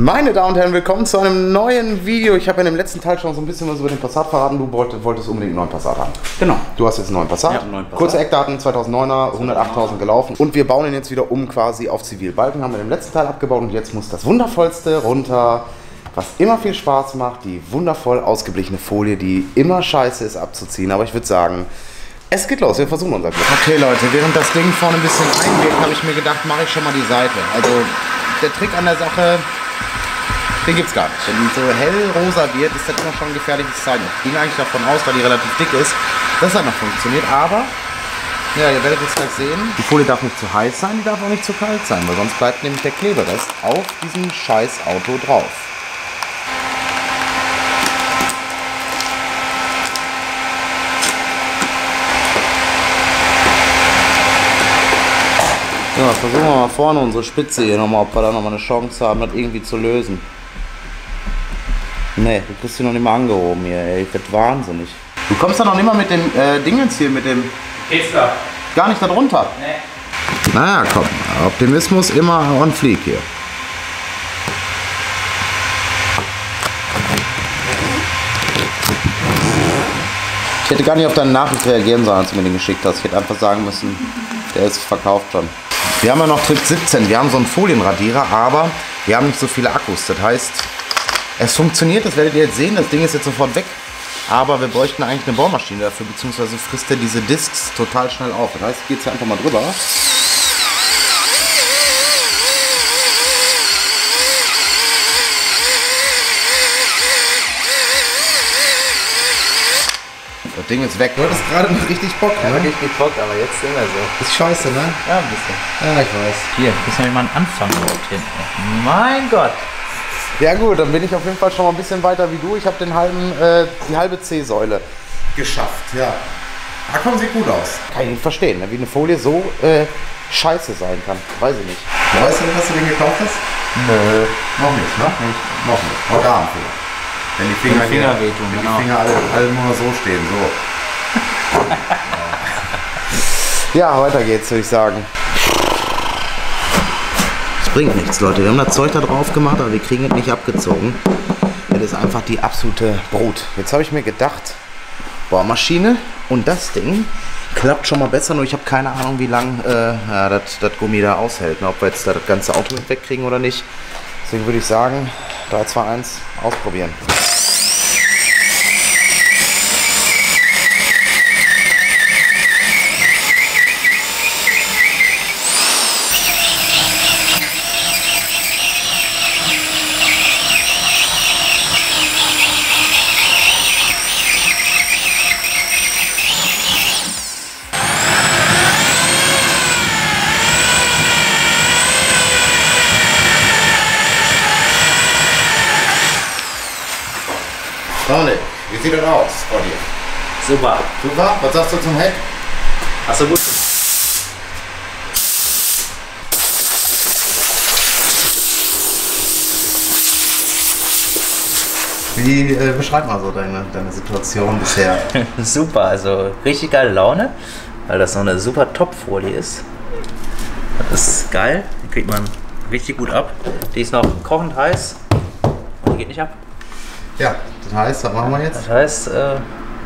Meine Damen und Herren, willkommen zu einem neuen Video. Ich habe in dem letzten Teil schon so ein bisschen was über den Passat verraten. Du wolltest unbedingt einen neuen Passat haben. Genau. Du hast jetzt einen neuen Passat. Ja, einen neuen Passat. Kurze Eckdaten, 2009er, 108.000 gelaufen. Und wir bauen ihn jetzt wieder um quasi auf Zivilbalken. Haben wir im letzten Teil abgebaut und jetzt muss das Wundervollste runter, was immer viel Spaß macht. Die wundervoll ausgeblichene Folie, die immer scheiße ist abzuziehen. Aber ich würde sagen, es geht los, wir versuchen unser Glück. Okay Leute, während das Ding vorne ein bisschen eingeht, habe ich mir gedacht, mache ich schon mal die Seite. Also der Trick an der Sache, den gibt es gar nicht. Wenn so hellrosa wird, ist das immer schon ein gefährliches Zeichen. Ich ging eigentlich davon aus, weil die relativ dick ist, dass das noch funktioniert, aber ja, ihr werdet es gleich sehen. Die Folie darf nicht zu heiß sein, die darf auch nicht zu kalt sein, weil sonst bleibt nämlich der Kleberest auf diesem scheiß Auto drauf. Ja, versuchen wir mal vorne unsere Spitze hier nochmal, ob wir da nochmal eine Chance haben, das irgendwie zu lösen. Ne, du kriegst hier noch nicht mal angehoben hier, ey, ich werd wahnsinnig. Du kommst da noch nicht mal mit dem Dingens hier, mit dem... Kessler. Gar nicht da drunter? Ne. Naja, komm, Optimismus immer on fleek hier. Ich hätte gar nicht auf deine Nachricht reagieren sollen, als du mir den geschickt hast. Ich hätte einfach sagen müssen, der ist verkauft schon. Wir haben ja noch Trick 17, wir haben so einen Folienradierer, aber wir haben nicht so viele Akkus. Das heißt, es funktioniert, das werdet ihr jetzt sehen, das Ding ist jetzt sofort weg. Aber wir bräuchten eigentlich eine Bohrmaschine dafür, beziehungsweise frisst er diese Discs total schnell auf. Das heißt, geht es einfach mal drüber. Das Ding ist weg. Du hattest gerade noch richtig Bock, ja, ne? Richtig Bock, aber jetzt sind wir so. Ist scheiße, ne? Ja, ein bisschen. Ja, ich weiß. Hier, müssen wir mal einen Anfang überhaupt hin. Mein Gott. Ja gut, dann bin ich auf jeden Fall schon mal ein bisschen weiter wie du. Ich habe die halbe C-Säule geschafft, ja. Da kommt sie gut aus. Kann ich nicht verstehen, wie eine Folie so scheiße sein kann. Weiß ich nicht. Ja, weißt du denn, dass du den gekauft hast? Nö. Noch nicht, ne? Noch nicht. Organfehler. Wenn die Finger, wehtun, wenn genau. Die Finger alle nur so stehen, so. Ja, weiter geht's, würde ich sagen. Es bringt nichts, Leute. Wir haben das Zeug da drauf gemacht, aber wir kriegen es nicht abgezogen. Das ist einfach die absolute Brut. Jetzt habe ich mir gedacht, Bohrmaschine und das Ding klappt schon mal besser, nur ich habe keine Ahnung, wie lange das Gummi da aushält. Ne? Ob wir jetzt da das ganze Auto mit wegkriegen oder nicht. Deswegen würde ich sagen, 3, 2, 1, ausprobieren. Dominik, wie sieht das aus vor dir? Super. Super? Was sagst du zum Heck? Hast du gut. Wie beschreib mal so deine Situation bisher? Super, also richtig geile Laune, weil das so eine super Top-Folie ist. Das ist geil, die kriegt man richtig gut ab. Die ist noch kochend heiß, die geht nicht ab. Ja, das heißt, was machen wir jetzt? Das heißt,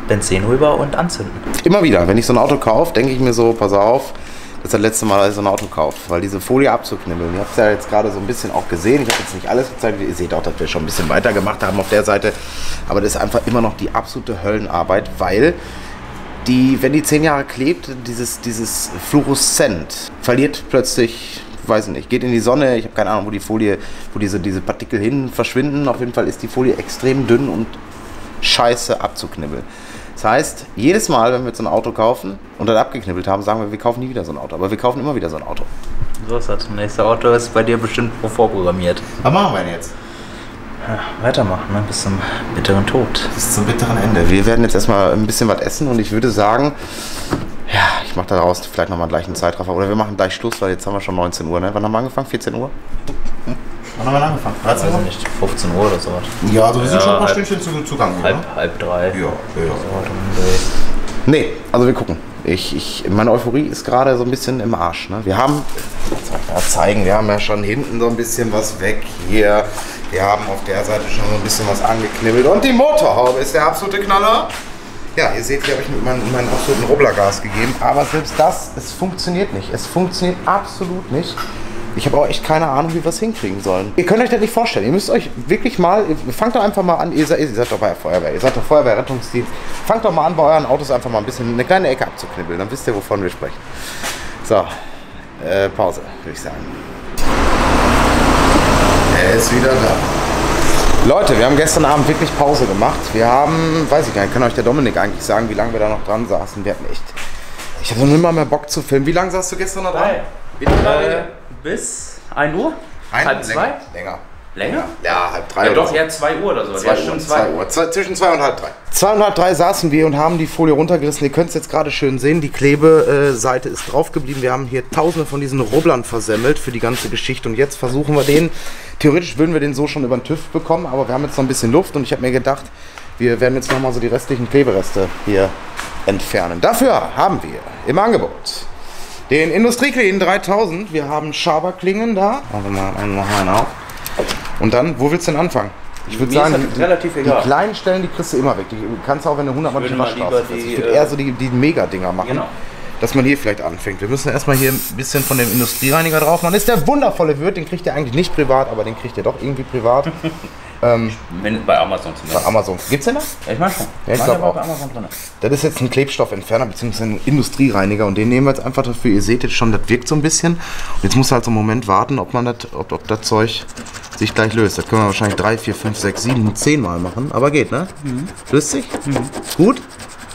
Benzin rüber und anzünden. Immer wieder, wenn ich so ein Auto kaufe, denke ich mir so, pass auf, das ist das letzte Mal, dass ich so ein Auto kaufe, weil diese Folie abzuknibbeln. Ihr habt es ja jetzt gerade so ein bisschen auch gesehen, ich habe jetzt nicht alles gezeigt, ihr seht auch, dass wir schon ein bisschen weiter gemacht haben auf der Seite, aber das ist einfach immer noch die absolute Höllenarbeit, weil die, wenn die 10 Jahre klebt, dieses Fluoreszent verliert plötzlich... Weiß nicht, geht in die Sonne, ich habe keine Ahnung, wo die Folie, wo diese Partikel hin verschwinden. Auf jeden Fall ist die Folie extrem dünn und scheiße abzuknibbeln. Das heißt, jedes Mal, wenn wir so ein Auto kaufen und dann abgeknibbelt haben, sagen wir, wir kaufen nie wieder so ein Auto, aber wir kaufen immer wieder so ein Auto. So ist das. Nächste Auto ist bei dir bestimmt vorprogrammiert. Was machen wir denn jetzt? Ja, weitermachen, ne? Bis zum bitteren Tod. Bis zum bitteren Ende. Wir werden jetzt erstmal ein bisschen was essen und ich würde sagen, ja, ich mache daraus vielleicht nochmal gleich einen Zeitraffer. Oder wir machen gleich Schluss, weil jetzt haben wir schon 19 Uhr. Ne? Wann haben wir angefangen? 14 Uhr? Wann haben wir angefangen? 13 Uhr? Also nicht 15 Uhr oder so. Ja, also wir sind schon ein paar Stündchen zugange. Halb drei. Ja, ja. Nee, also wir gucken. Meine Euphorie ist gerade so ein bisschen im Arsch. Ne? Wir haben, zeigen, wir haben ja schon hinten so ein bisschen was weg hier. Wir haben auf der Seite schon so ein bisschen was angeknibbelt. Und die Motorhaube ist der absolute Knaller. Ja, ihr seht, hier habe ich mit meinem absoluten Rubblergas gegeben. Aber selbst das, es funktioniert nicht. Es funktioniert absolut nicht. Ich habe auch echt keine Ahnung, wie wir es hinkriegen sollen. Ihr könnt euch das nicht vorstellen. Ihr müsst euch wirklich mal, fangt doch einfach mal an, ihr seid doch bei der Feuerwehr, ihr seid doch Feuerwehr, Rettungsdienst. Fangt doch mal an, bei euren Autos einfach mal ein bisschen eine kleine Ecke abzuknibbeln. Dann wisst ihr, wovon wir sprechen. So, Pause, würde ich sagen. Er ist wieder da. Leute, wir haben gestern Abend wirklich Pause gemacht. Wir haben, weiß ich gar nicht, kann euch der Dominik eigentlich sagen, wie lange wir da noch dran saßen. Wir hatten echt, ich habe noch nicht mal mehr Bock zu filmen. Wie lange saßt du gestern noch dran? Wie lange? Bis 1 Uhr? Halb 2? Länger. Länger? Ja, halb 3. Ja doch, eher 2 Uhr oder so. Zwei Uhr, schon 2 Uhr. Zwischen 2 und halb 3. 2 und halb 3 saßen wir und haben die Folie runtergerissen. Ihr könnt es jetzt gerade schön sehen. Die Klebeseite ist drauf geblieben. Wir haben hier tausende von diesen Rubblern versemmelt für die ganze Geschichte. Und jetzt versuchen wir den, theoretisch würden wir den so schon über den TÜV bekommen, aber wir haben jetzt noch ein bisschen Luft und ich habe mir gedacht, wir werden jetzt nochmal so die restlichen Klebereste hier entfernen. Dafür haben wir im Angebot den Industrieklingen 3000, wir haben Schaberklingen da. Machen wir mal einen auf. Und dann, wo willst du denn anfangen? Ich würde sagen, die kleinen Stellen, die kriegst du immer weg. Die kannst du auch, wenn du 100 Mal die Waschstraße kriegst. Ich würde eher so die Mega-Dinger machen, genau, dass man hier vielleicht anfängt. Wir müssen erstmal hier ein bisschen von dem Industriereiniger drauf machen. Das ist der wundervolle Wirt, den kriegt ihr eigentlich nicht privat, aber den kriegt ihr doch irgendwie privat. Bei Amazon zumindest. Bei Amazon. Gibt's denn das? Ich mach schon. Ja, ich glaube auch. Bei Amazon drin. Das ist jetzt ein Klebstoffentferner bzw. ein Industriereiniger und den nehmen wir jetzt einfach dafür. Ihr seht jetzt schon, das wirkt so ein bisschen. Und jetzt muss halt so einen Moment warten, ob das Zeug sich gleich löst. Das können wir wahrscheinlich 3, 4, 5, 6, 7, 10 Mal machen. Aber geht, ne? Mhm. Löst sich? Mhm. Gut?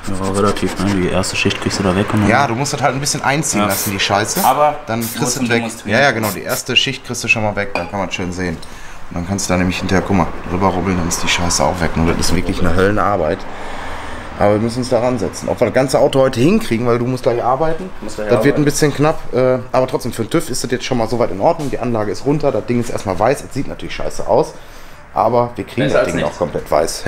Ja, relativ. Ne? Die erste Schicht kriegst du da weg. Und dann ja, du musst das halt ein bisschen einziehen lassen, die Scheiße. Aber dann kriegst du weg. Ja, ja, genau. Die erste Schicht kriegst du schon mal weg. Dann kann man es schön sehen. Und dann kannst du da nämlich hinterher, guck mal, drüber rubbeln, dann ist die Scheiße auch weg. Nur das ist wirklich eine Höllenarbeit. Aber wir müssen uns da ransetzen. Ob wir das ganze Auto heute hinkriegen, weil du musst gleich arbeiten. Das wird ein bisschen knapp. Aber trotzdem, für den TÜV ist das jetzt schon mal so weit in Ordnung. Die Anlage ist runter, das Ding ist erstmal weiß. Es sieht natürlich scheiße aus. Aber wir kriegen das Ding auch komplett weiß.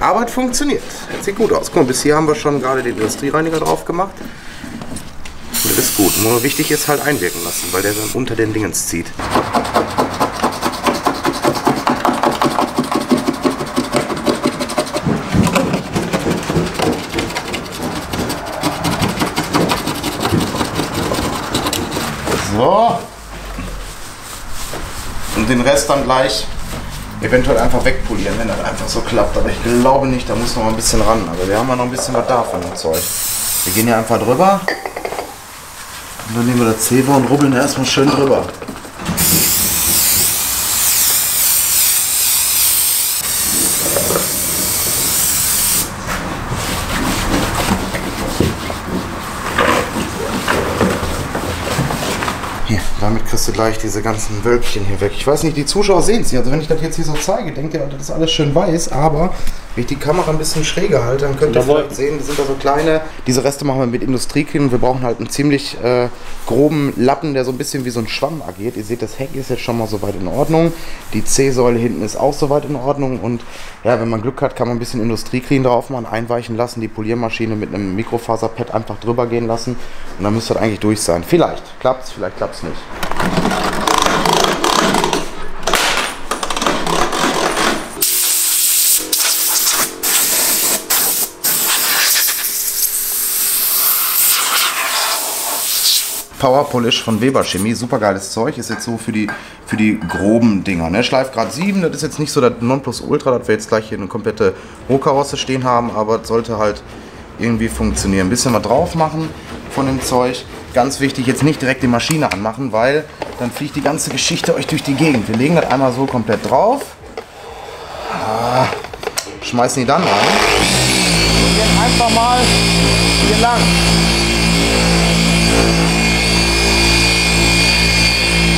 Arbeit funktioniert. Das sieht gut aus. Guck mal, bis hier haben wir schon gerade den Industriereiniger drauf gemacht. Das ist gut. Nur wichtig ist halt einwirken lassen, weil der dann unter den Dingens zieht. So. Und den Rest dann gleich eventuell einfach wegpolieren, wenn das einfach so klappt. Aber ich glaube nicht, da muss noch mal ein bisschen ran. Aber wir haben ja noch ein bisschen was da von dem Zeug. Wir gehen hier einfach drüber. Und dann nehmen wir das Zewa und rubbeln erstmal schön drüber. Damit kriegst du gleich diese ganzen Wölkchen hier weg. Ich weiß nicht, die Zuschauer sehen es nicht. Also wenn ich das jetzt hier so zeige, denkt ihr, das ist alles schön weiß. Aber wenn ich die Kamera ein bisschen schräger halte, dann könnt ihr vielleicht sehen, das sind da so kleine. Diese Reste machen wir mit Industrieklingen. Wir brauchen halt einen ziemlich groben Lappen, der so ein bisschen wie so ein Schwamm agiert. Ihr seht, das Heck ist jetzt schon mal soweit in Ordnung. Die C-Säule hinten ist auch soweit in Ordnung. Und ja, wenn man Glück hat, kann man ein bisschen Industrieklingen drauf machen, einweichen lassen, die Poliermaschine mit einem Mikrofaserpad einfach drüber gehen lassen. Und dann müsste das eigentlich durch sein. Vielleicht klappt es, vielleicht klappt es nicht. Power Polish von Weber Chemie, super geiles Zeug, ist jetzt so für die groben Dinger. Ne? Schleifgrad 7, das ist jetzt nicht so das Nonplusultra, dass wir jetzt gleich hier eine komplette Rohkarosse stehen haben, aber das sollte halt irgendwie funktionieren. Ein bisschen was drauf machen von dem Zeug. Ganz wichtig, jetzt nicht direkt die Maschine anmachen, weil dann fliegt die ganze Geschichte euch durch die Gegend. Wir legen das einmal so komplett drauf, schmeißen die dann rein und gehen einfach mal hier lang.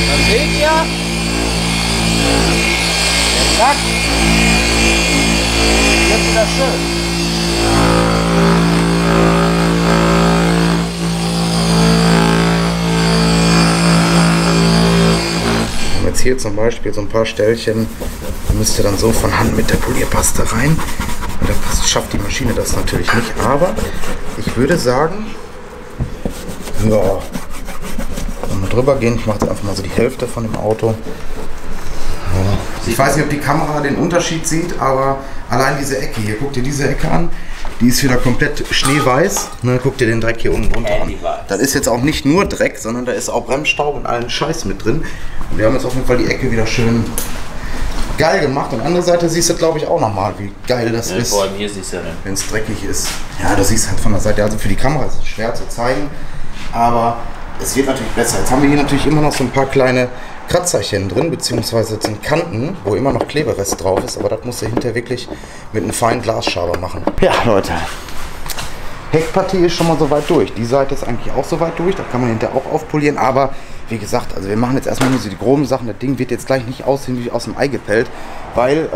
Dann seht ihr, der Sack wird wieder schön. Jetzt hier zum Beispiel so ein paar Stellchen, da müsst ihr dann so von Hand mit der Polierpaste rein. Und dann schafft die Maschine das natürlich nicht, aber ich würde sagen, so, wenn wir drüber gehen, ich mache jetzt einfach mal so die Hälfte von dem Auto. Ich weiß nicht, ob die Kamera den Unterschied sieht, aber allein diese Ecke hier, guck dir diese Ecke an, die ist wieder komplett schneeweiß. Ne, guck dir den Dreck hier unten runter an. Das ist jetzt auch nicht nur Dreck, sondern da ist auch Bremsstaub und allen Scheiß mit drin. Und wir haben jetzt auf jeden Fall die Ecke wieder schön geil gemacht. Und andere Seite siehst du, glaube ich, auch nochmal, wie geil das ist. Vor allem hier siehst du ja, wenn es dreckig ist. Ja, das siehst halt von der Seite. Also für die Kamera ist es schwer zu zeigen, aber es wird natürlich besser. Jetzt haben wir hier natürlich immer noch so ein paar kleine Kratzerchen drin, beziehungsweise sind Kanten, wo immer noch Kleberest drauf ist, aber das musst du hinterher wirklich mit einem feinen Glasschaber machen. Ja, Leute. Heckpartie ist schon mal soweit durch. Die Seite ist eigentlich auch soweit durch, da kann man hinterher auch aufpolieren, aber wie gesagt, also wir machen jetzt erstmal nur so die groben Sachen. Das Ding wird jetzt gleich nicht aussehen wie aus dem Ei gepellt, weil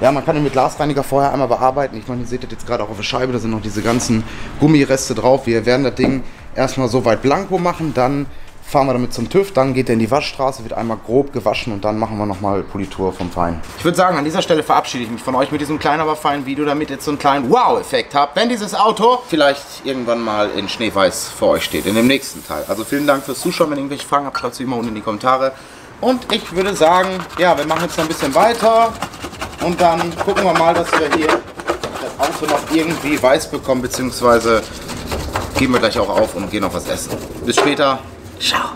ja, man kann ihn mit Glasreiniger vorher einmal bearbeiten. Ich meine, ihr seht das jetzt gerade auch auf der Scheibe, da sind noch diese ganzen Gummireste drauf. Wir werden das Ding erstmal so weit blanko machen, dann fahren wir damit zum TÜV, dann geht er in die Waschstraße, wird einmal grob gewaschen und dann machen wir nochmal Politur vom Fein. Ich würde sagen, an dieser Stelle verabschiede ich mich von euch mit diesem kleinen, aber feinen Video, damit ihr jetzt so einen kleinen Wow-Effekt habt, wenn dieses Auto vielleicht irgendwann mal in Schneeweiß vor euch steht, in dem nächsten Teil. Also vielen Dank fürs Zuschauen, wenn ihr irgendwelche Fragen habt, schreibt sie immer unten in die Kommentare. Und ich würde sagen, ja, wir machen jetzt noch ein bisschen weiter und dann gucken wir mal, dass wir hier das Auto noch irgendwie weiß bekommen, beziehungsweise geben wir gleich auch auf und gehen noch was essen. Bis später. Ciao.